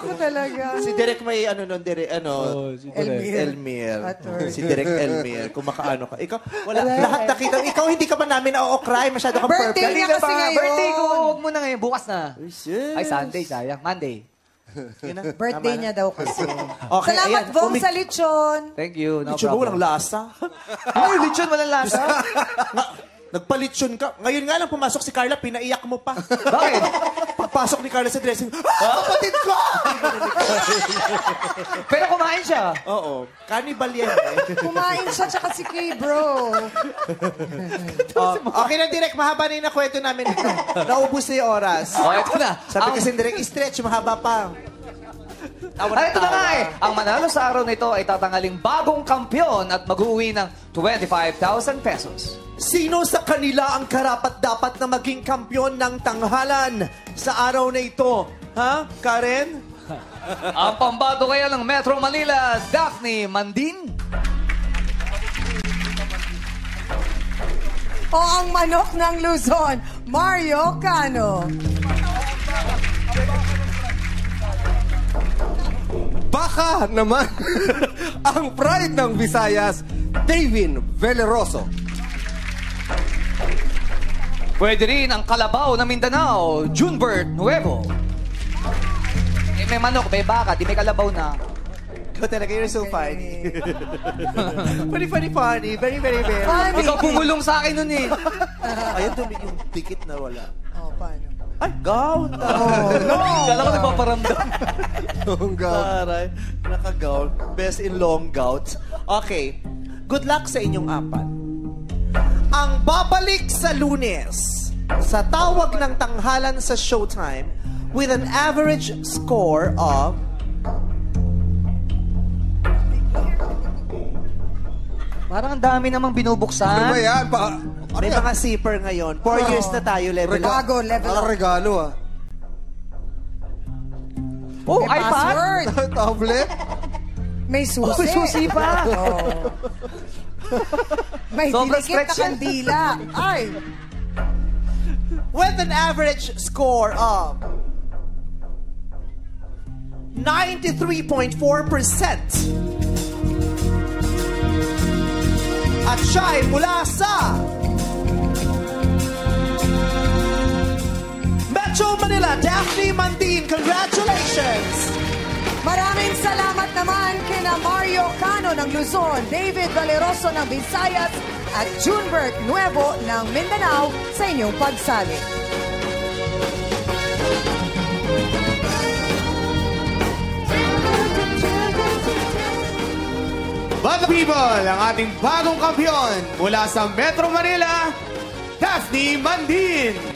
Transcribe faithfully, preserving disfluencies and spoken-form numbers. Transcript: Ako talaga. Si Derek may ano nun, Derek, ano? Oh, si Derek. Elmir. Elmir. Si Derek Elmir. Kung makaano ka. Ikaw, wala, Alay. Lahat nakita. Ikaw, hindi ka ba namin na-o-cry? Masyado kang purple. Birthday niya kasi ngayon. Birthday ko. Huwag mo na ngayon. Bukas na. Yes. Ay, Sunday, sayang. Monday. Yun, birthday niya daw kasi. Okay, salamat, ayan. Vong, sa lechon. Thank you. No lechon ba walang lasa? Ay, lechon walang lasa? Nagpa-lechon ka. Ngayon nga lang pumasok si Carla, pinaiyak mo pa. Bakit? Pagpasok ni Carla sa dressing, ah, kapatid ko! Pero kumain siya. Oo. Cannibal yan eh. Kumain siya tsaka si Kay, bro. Oh, okay na, Direk. Mahaba na yung nakwento namin. Naubos na yung oras. Okay, ito na. Sabi kasi, Direk, stretch, mahaba pa. Ay, ito na nga eh. Ang manalo sa araw nito ay tatangaling bagong kampiyon at mag-uwi ng twenty-five thousand pesos. Sino sa kanila ang karapat-dapat na maging kampiyon ng tanghalan sa araw na ito? Ha, Karen? Ang pambato kaya ng Metro Manila, Daphny Mandin? O ang manok ng Luzon, Mario Cano? Baka naman ang pride ng Visayas, Davin Veloroso. Pwede rin ang kalabaw ng Mindanao, Junbert Nuevo. Eh, may manok, may baka, di may kalabaw na. Ikaw talaga, you're so funny. Funny, funny, funny. Very, very, very. Ikaw pumulong sa akin nun eh. Ayun, tumig yung ticket na wala. Oh, paano? Ay, gown! Oh, no! Kala ko nagpaparamdam. Long gout. Taray, naka-gout. Best in long gout. Okay. Good luck sa inyong apat. Ang babalik sa Lunes sa Tawag ng Tanghalan sa Showtime with an average score of... Parang ang dami namang binubuksan. Ano ba yan? Pa May mga zipper ngayon. Four oh. years na tayo, level up. Regalo, level up. Regalo, ah. Oh, may iPad? Password. Tablet? May susi. Oh, may susi pa. Oh. May dinikit na kandila. Ay! With an average score of ninety-three point four percent. At siya'y mula sa Metro Manila, Daphny Mandin. Congratulations! Maraming salamat naman kina Mario Cano ng Luzon, David Veloroso ng Visayas, at Junbert Nuevo ng Mindanao sa inyong pagsali. Bad people, ang ating bagong kampiyon mula sa Metro Manila, Daphny Mandin!